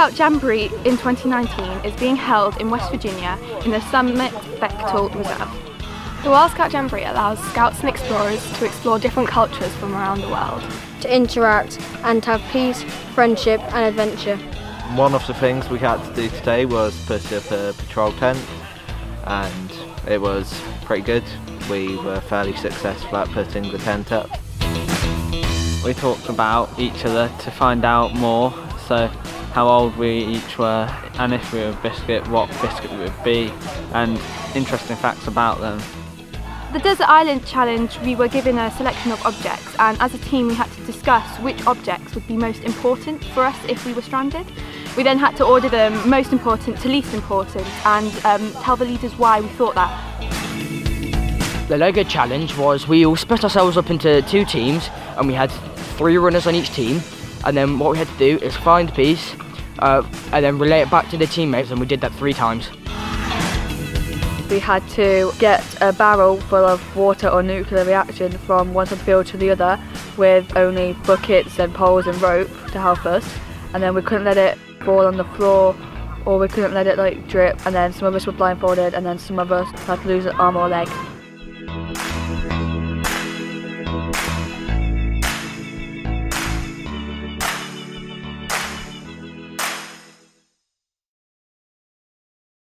Scout Jamboree in 2019 is being held in West Virginia in the Summit Bechtel Reserve. The World Scout Jamboree allows Scouts and explorers to explore different cultures from around the world, to interact and to have peace, friendship and adventure. One of the things we had to do today was put up a patrol tent, and it was pretty good. We were fairly successful at putting the tent up. We talked about each other to find out more, so how old we each were, and if we were a biscuit, what biscuit we would be, and interesting facts about them. The Desert Island Challenge, we were given a selection of objects, and as a team we had to discuss which objects would be most important for us if we were stranded. We then had to order them most important to least important and tell the leaders why we thought that. The Lego challenge was we all split ourselves up into two teams, and we had three runners on each team, and then what we had to do is find a piece and then relay it back to the teammates, and we did that 3 times. We had to get a barrel full of water or nuclear reaction from one side of the field to the other with only buckets and poles and rope to help us, and then we couldn't let it fall on the floor, or we couldn't let it like drip, and then some of us were blindfolded, and then some of us had to lose an arm or leg.